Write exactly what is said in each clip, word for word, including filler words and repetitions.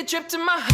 Take a trip to my...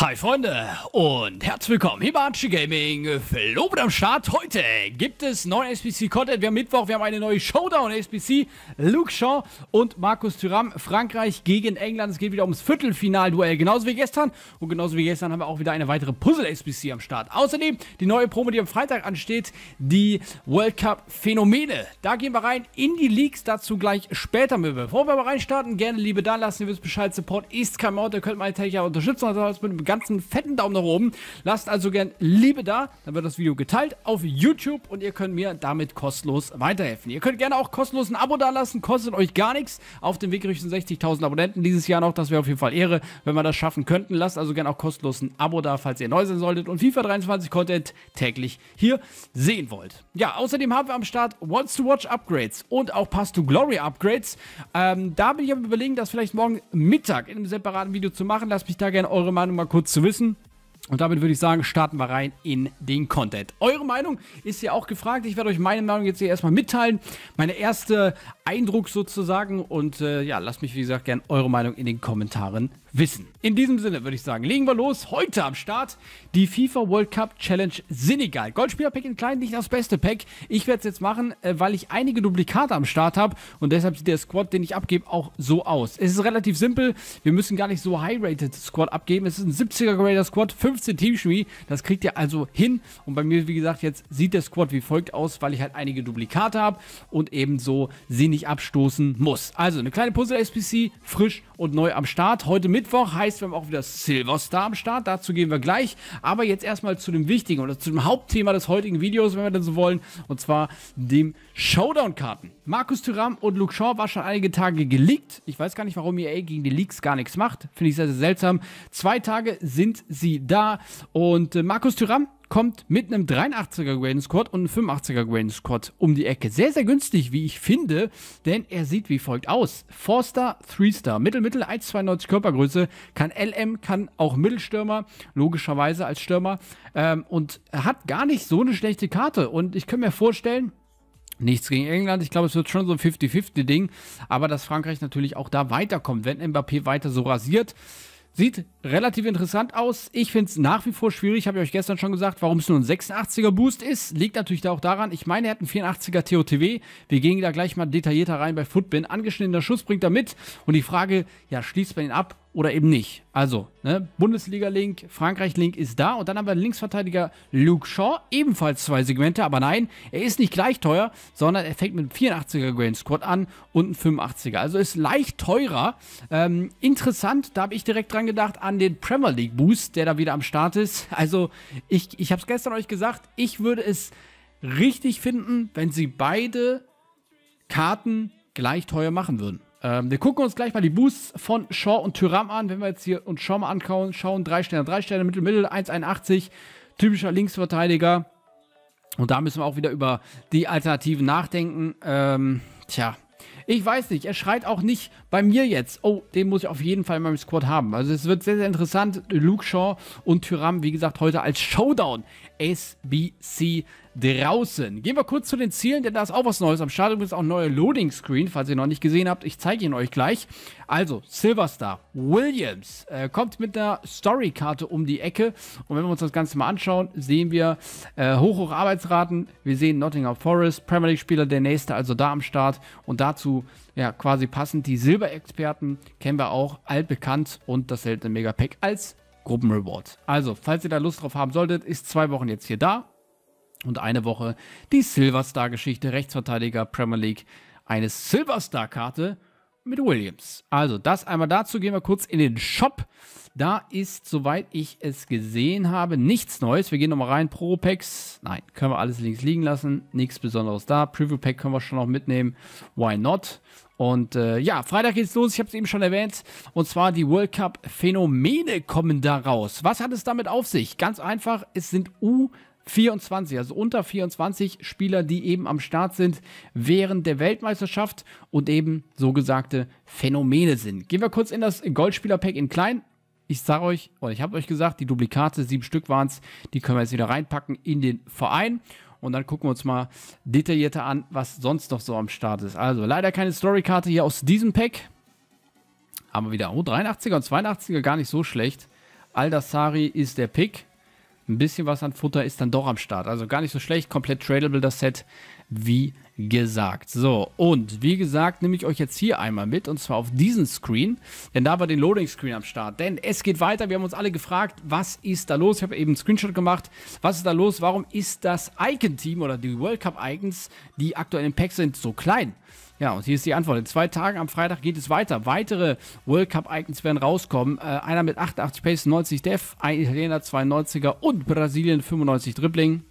Hi Freunde und herzlich willkommen hier bei Arcii Gaming, Flobert am Start. Heute gibt es neuen S B C-Content, wir haben Mittwoch, wir haben eine neue Showdown S B C, Luke Shaw und Marcus Thuram, Frankreich gegen England, es geht wieder ums Viertelfinal-Duell, genauso wie gestern und genauso wie gestern haben wir auch wieder eine weitere Puzzle-S B C am Start. Außerdem die neue Promo, die am Freitag ansteht, die World Cup-Phänomene, da gehen wir rein in die Leaks, dazu gleich später. Bevor wir aber reinstarten, gerne Liebe da lassen, ihr wisst Bescheid, Support ist kein Mord, ihr könnt meine Technik unterstützen, also mit ganzen fetten Daumen nach oben. Lasst also gern Liebe da, dann wird das Video geteilt auf YouTube und ihr könnt mir damit kostenlos weiterhelfen. Ihr könnt gerne auch kostenlos ein Abo da lassen, kostet euch gar nichts. Auf dem Weg Richtung sechzigtausend Abonnenten dieses Jahr noch, das wäre auf jeden Fall Ehre, wenn wir das schaffen könnten. Lasst also gern auch kostenlos ein Abo da, falls ihr neu sein solltet und FIFA dreiundzwanzig Content täglich hier sehen wollt. Ja, außerdem haben wir am Start Wants to Watch Upgrades und auch Pass to Glory Upgrades. Ähm, da bin ich am Überlegen, das vielleicht morgen Mittag in einem separaten Video zu machen. Lasst mich da gerne eure Meinung mal kurz zu wissen. Und damit würde ich sagen, starten wir rein in den Content. Eure Meinung ist ja auch gefragt. Ich werde euch meine Meinung jetzt hier erstmal mitteilen. Meine erste Eindruck sozusagen. Und äh, ja, lasst mich, wie gesagt, gerne eure Meinung in den Kommentaren wissen. In diesem Sinne würde ich sagen, legen wir los. Heute am Start die FIFA World Cup Challenge Senegal. Goldspieler-Pack in klein, nicht das beste Pack. Ich werde es jetzt machen, äh, weil ich einige Duplikate am Start habe. Und deshalb sieht der Squad, den ich abgebe, auch so aus. Es ist relativ simpel. Wir müssen gar nicht so high-rated Squad abgeben. Es ist ein siebziger-Grader Squad, fünfzehn Teamchemie, das kriegt ihr also hin. Und bei mir, wie gesagt, jetzt sieht der Squad wie folgt aus, weil ich halt einige Duplikate habe und eben so sie nicht abstoßen muss. Also eine kleine Puzzle-S B C, frisch und neu am Start. Heute Mittwoch heißt, wir haben auch wieder Silver Star am Start, dazu gehen wir gleich. Aber jetzt erstmal zu dem wichtigen oder zu dem Hauptthema des heutigen Videos, wenn wir denn so wollen, und zwar dem Showdown-Karten. Marcus Thuram und Luke Shaw war schon einige Tage geleakt. Ich weiß gar nicht, warum E A gegen die Leaks gar nichts macht. Finde ich sehr, sehr seltsam. Zwei Tage sind sie da. Und äh, Marcus Thuram kommt mit einem dreiundachtziger-Graden-Squad und einem fünfundachtziger-Graden-Squad um die Ecke. Sehr, sehr günstig, wie ich finde, denn er sieht wie folgt aus. Four-Star, Three-Star, Mittel-Mittel, eins Komma zweiundneunzig Körpergröße, kann L M, kann auch Mittelstürmer, logischerweise als Stürmer, ähm, und hat gar nicht so eine schlechte Karte. Und ich kann mir vorstellen, nichts gegen England, ich glaube, es wird schon so ein fifty fifty-Ding, aber dass Frankreich natürlich auch da weiterkommt, wenn Mbappé weiter so rasiert. Sieht relativ interessant aus. Ich finde es nach wie vor schwierig, habe ich euch gestern schon gesagt, warum es nur ein sechsundachtziger-Boost ist. Liegt natürlich da auch daran, ich meine, er hat einen vierundachtziger T O T W. Wir gehen da gleich mal detaillierter rein bei Footbin. Angeschnittener Schuss bringt er mit. Und die Frage, ja, schließt man ihn ab oder eben nicht? Also, ne, Bundesliga-Link, Frankreich-Link ist da. Und dann haben wir den Linksverteidiger Luke Shaw, ebenfalls zwei Segmente. Aber nein, er ist nicht gleich teuer, sondern er fängt mit einem vierundachtziger-Grain-Squad an und einem fünfundachtziger. Also ist leicht teurer. Ähm, interessant, da habe ich direkt dran gedacht, an den Premier League Boost, der da wieder am Start ist. Also, ich, ich habe es gestern euch gesagt, ich würde es richtig finden, wenn sie beide Karten gleich teuer machen würden. Ähm, wir gucken uns gleich mal die Boosts von Shaw und Thuram an. Wenn wir jetzt hier uns Shaw mal anschauen, schauen drei Sterne, drei Sterne, Mittel-Mittel, eins Komma einundachtzig, typischer Linksverteidiger. Und da müssen wir auch wieder über die Alternativen nachdenken. Ähm, tja. Ich weiß nicht, er schreit auch nicht bei mir jetzt, oh, den muss ich auf jeden Fall in meinem Squad haben. Also es wird sehr, sehr interessant. Luke Shaw und Thuram, wie gesagt, heute als Showdown S B C draußen. Gehen wir kurz zu den Zielen, denn da ist auch was Neues am Start. Übrigens auch ein neuer Loading Screen, falls ihr noch nicht gesehen habt. Ich zeige ihn euch gleich. Also, Silver Star, Williams, äh, kommt mit einer Story-Karte um die Ecke. Und wenn wir uns das Ganze mal anschauen, sehen wir äh, hoch, hoch Arbeitsraten. Wir sehen Nottingham Forest, Premier League-Spieler, der nächste, also da am Start. Und dazu, ja, quasi passend die Silberexperten, kennen wir auch, altbekannt. Und das seltene Mega-Pack als Gruppenreward. Also, falls ihr da Lust drauf haben solltet, ist zwei Wochen jetzt hier da. Und eine Woche die Silver Star Geschichte, Rechtsverteidiger, Premier League, eine Silver Star Karte mit Williams. Also das einmal dazu, gehen wir kurz in den Shop. Da ist, soweit ich es gesehen habe, nichts Neues. Wir gehen nochmal rein, Pro Packs, nein, können wir alles links liegen lassen, nichts Besonderes da. Preview Pack können wir schon noch mitnehmen, why not? Und äh, ja, Freitag geht's los, ich habe es eben schon erwähnt, und zwar die World Cup Phänomene kommen da raus. Was hat es damit auf sich? Ganz einfach, es sind U vierundzwanzig, also unter vierundzwanzig Spieler, die eben am Start sind während der Weltmeisterschaft und eben so gesagte Phänomene sind. Gehen wir kurz in das Goldspieler-Pack in klein. Ich sage euch, oder ich habe euch gesagt, die Duplikate, sieben Stück waren es, die können wir jetzt wieder reinpacken in den Verein. Und dann gucken wir uns mal detaillierter an, was sonst noch so am Start ist. Also leider keine Storykarte hier aus diesem Pack. Haben wir wieder. Oh, dreiundachtziger und zweiundachtziger gar nicht so schlecht. Aldassari ist der Pick. Ein bisschen was an Futter ist dann doch am Start. Also gar nicht so schlecht. Komplett tradable das Set, wie gesagt. So, und wie gesagt, nehme ich euch jetzt hier einmal mit. Und zwar auf diesen Screen. Denn da war den Loading-Screen am Start. Denn es geht weiter. Wir haben uns alle gefragt, was ist da los? Ich habe eben einen Screenshot gemacht. Was ist da los? Warum ist das Icon-Team oder die World Cup-Icons, die aktuell im Pack sind, so klein? Ja, und hier ist die Antwort. In zwei Tagen am Freitag geht es weiter. Weitere World Cup-Icons werden rauskommen. Äh, einer mit achtundachtzig Pace, neunzig Def, ein Italiener zweiundneunziger und Brasilien fünfundneunzig Dribbling.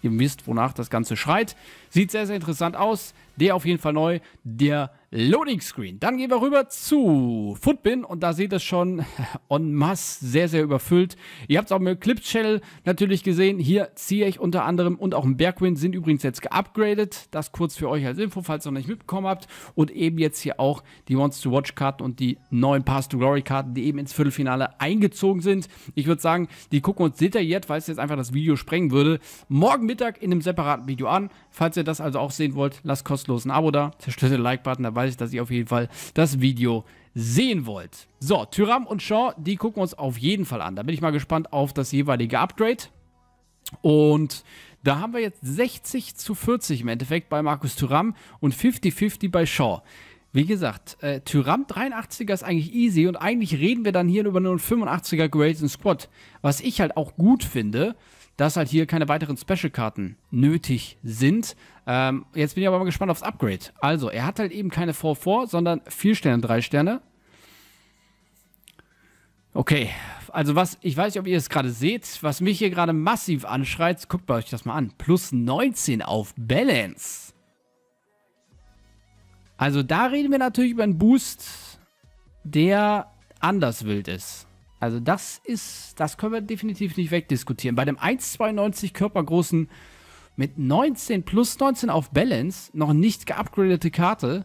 Ihr wisst, wonach das Ganze schreit. Sieht sehr, sehr interessant aus. Der auf jeden Fall neu, der Loading-Screen. Dann gehen wir rüber zu Footbin und da seht ihr es schon en masse sehr, sehr überfüllt. Ihr habt es auch mit dem Clip-Channel natürlich gesehen. Hier ziehe ich unter anderem und auch ein Bergwind sind übrigens jetzt geupgradet. Das kurz für euch als Info, falls ihr noch nicht mitbekommen habt. Und eben jetzt hier auch die Wants-to-Watch-Karten und die neuen Pass-to-Glory-Karten, die eben ins Viertelfinale eingezogen sind. Ich würde sagen, die gucken uns detailliert, weil es jetzt einfach das Video sprengen würde, morgen Mittag in einem separaten Video an. Falls ihr das also auch sehen wollt, lasst kostenlos ein Abo da, zerstört den Like-Button, da weiß ich, dass ihr auf jeden Fall das Video sehen wollt. So, Thuram und Shaw, die gucken wir uns auf jeden Fall an. Da bin ich mal gespannt auf das jeweilige Upgrade. Und da haben wir jetzt sechzig zu vierzig im Endeffekt bei Marcus Thuram und fifty fifty bei Shaw. Wie gesagt, äh, Thuram dreiundachtziger ist eigentlich easy und eigentlich reden wir dann hier über nur einen fünfundachtziger gerateten Squad. Was ich halt auch gut finde, dass halt hier keine weiteren Special-Karten nötig sind. Ähm, jetzt bin ich aber mal gespannt aufs Upgrade. Also, er hat halt eben keine vier vier, sondern vier Sterne, drei Sterne. Okay, also was, ich weiß nicht, ob ihr es gerade seht, was mich hier gerade massiv anschreit, guckt bei euch das mal an, plus neunzehn auf Balance. Also da reden wir natürlich über einen Boost, der anders wild ist. Also das ist, das können wir definitiv nicht wegdiskutieren. Bei dem eins Komma zweiundneunzig körpergroßen mit neunzehn plus neunzehn auf Balance, noch nicht geupgradete Karte,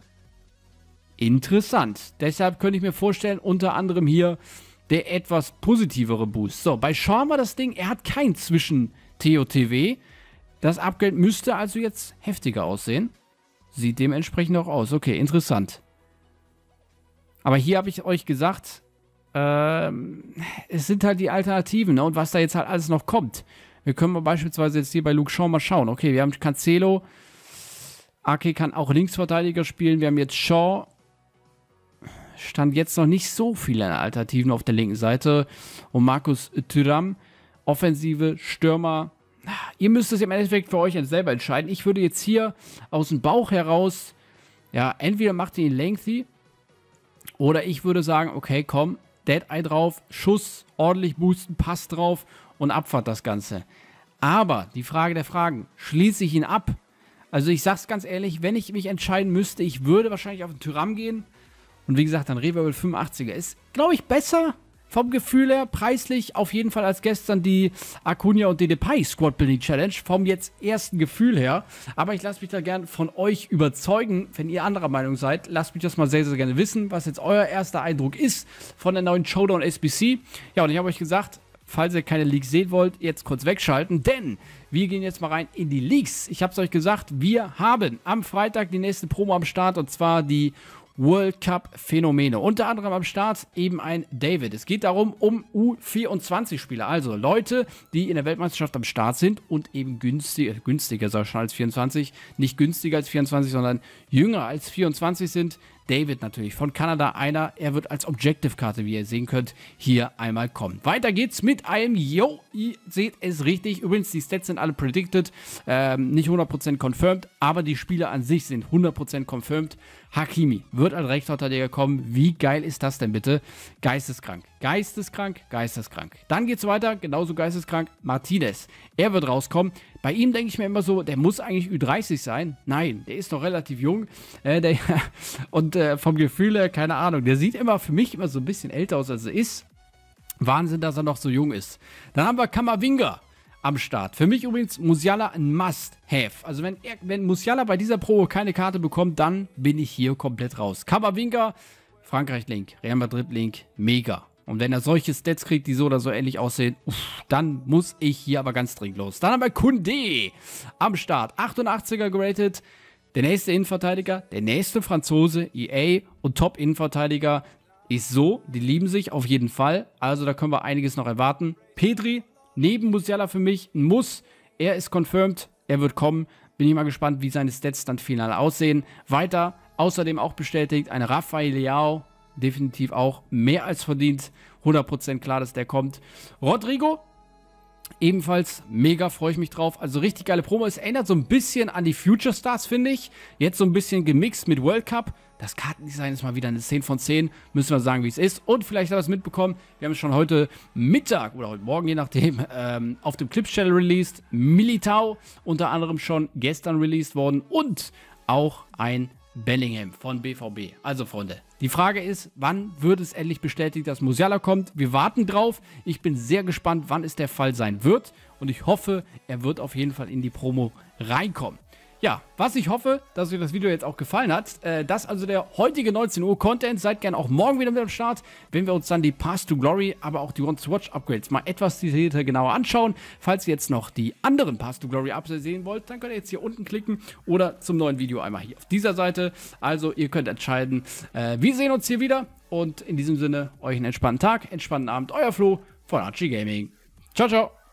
interessant. Deshalb könnte ich mir vorstellen, unter anderem hier der etwas positivere Boost. So, bei Shaw war das Ding, er hat kein Zwischen-T O T W. Das Upgrade müsste also jetzt heftiger aussehen. Sieht dementsprechend auch aus. Okay, interessant. Aber hier habe ich euch gesagt, Ähm, es sind halt die Alternativen, ne? Und was da jetzt halt alles noch kommt. Wir können mal beispielsweise jetzt hier bei Luke Shaw mal schauen. Okay, wir haben Cancelo. Aki kann auch Linksverteidiger spielen. Wir haben jetzt Shaw. Stand jetzt noch nicht so viele Alternativen auf der linken Seite. Und Marcus Thuram. Offensive, Stürmer. Ihr müsst es im Endeffekt für euch selber entscheiden. Ich würde jetzt hier aus dem Bauch heraus, ja, entweder macht ihr ihn lengthy oder ich würde sagen, okay, komm, Dead Eye drauf, Schuss, ordentlich boosten, Pass drauf und Abfahrt das Ganze. Aber die Frage der Fragen, schließe ich ihn ab? Also ich sag's ganz ehrlich, wenn ich mich entscheiden müsste, ich würde wahrscheinlich auf den Thuram gehen. Und wie gesagt, dann reden wir über fünfundachtziger. Ist, glaube ich, besser vom Gefühl her, preislich auf jeden Fall als gestern die Acuna und die Depay Squad Building Challenge, vom jetzt ersten Gefühl her. Aber ich lasse mich da gerne von euch überzeugen, wenn ihr anderer Meinung seid. Lasst mich das mal sehr, sehr gerne wissen, was jetzt euer erster Eindruck ist von der neuen Showdown S B C. Ja, und ich habe euch gesagt, falls ihr keine Leaks sehen wollt, jetzt kurz wegschalten, denn wir gehen jetzt mal rein in die Leaks. Ich habe es euch gesagt, wir haben am Freitag die nächste Promo am Start und zwar die World Cup-Phänomene. Unter anderem am Start eben ein David. Es geht darum um U vierundzwanzig-Spieler. Also Leute, die in der Weltmeisterschaft am Start sind und eben günstiger, günstiger sag ich schon, als vierundzwanzig, nicht günstiger als vierundzwanzig, sondern jünger als vierundzwanzig sind. David natürlich von Kanada einer. Er wird als Objective-Karte, wie ihr sehen könnt, hier einmal kommen. Weiter geht's mit einem, yo, ihr seht es richtig. Übrigens, die Stats sind alle predicted, ähm, nicht hundert Prozent confirmed, aber die Spieler an sich sind hundert Prozent confirmed. Hakimi wird als Rechtsverteidiger kommen. Wie geil ist das denn bitte? Geisteskrank, geisteskrank, geisteskrank. Dann geht's weiter, genauso geisteskrank, Martinez. Er wird rauskommen. Bei ihm denke ich mir immer so, der muss eigentlich Ü dreißig sein. Nein, der ist doch relativ jung. Äh, der, und äh, vom Gefühl her, keine Ahnung, der sieht immer für mich immer so ein bisschen älter aus, als er ist. Wahnsinn, dass er noch so jung ist. Dann haben wir Camavinga am Start. Für mich übrigens Musiala ein Must-Have. Also wenn, er, wenn Musiala bei dieser Probe keine Karte bekommt, dann bin ich hier komplett raus. Camavinga, Frankreich-Link, Real Madrid-Link, mega. Und wenn er solche Stats kriegt, die so oder so ähnlich aussehen, uff, dann muss ich hier aber ganz dringend los. Dann haben wir Koundé am Start. achtundachtziger geratet. Der nächste Innenverteidiger, der nächste Franzose, E A und Top-Innenverteidiger. ist so, die lieben sich auf jeden Fall. Also da können wir einiges noch erwarten. Pedri, neben Musiala für mich, ein Muss. Er ist confirmed, er wird kommen. Bin ich mal gespannt, wie seine Stats dann final aussehen. Weiter, außerdem auch bestätigt, ein Rafael Liao, definitiv auch mehr als verdient. hundert Prozent klar, dass der kommt. Rodrigo, ebenfalls mega, freue ich mich drauf. Also richtig geile Promo. Es erinnert so ein bisschen an die Future Stars, finde ich. Jetzt so ein bisschen gemixt mit World Cup. Das Kartendesign ist mal wieder eine zehn von zehn. Müssen wir sagen, wie es ist. Und vielleicht habt ihr es mitbekommen. Wir haben es schon heute Mittag oder heute Morgen, je nachdem, ähm, auf dem Clips-Channel released. Militao unter anderem schon gestern released worden. Und auch ein Bellingham von B V B. Also Freunde, die Frage ist, wann wird es endlich bestätigt, dass Musiala kommt? Wir warten drauf. Ich bin sehr gespannt, wann es der Fall sein wird. Und ich hoffe, er wird auf jeden Fall in die Promo reinkommen. Ja, was ich hoffe, dass euch das Video jetzt auch gefallen hat. Äh, das also der heutige neunzehn Uhr Content. Seid gerne auch morgen wieder mit am Start, wenn wir uns dann die Path to Glory, aber auch die Once-to-Watch-Upgrades mal etwas detaillierter genauer anschauen. Falls ihr jetzt noch die anderen Path to Glory-Upgrades sehen wollt, dann könnt ihr jetzt hier unten klicken oder zum neuen Video einmal hier auf dieser Seite. Also ihr könnt entscheiden. Äh, wir sehen uns hier wieder und in diesem Sinne euch einen entspannten Tag, entspannten Abend. Euer Flo von Arcii Gaming. Ciao, ciao.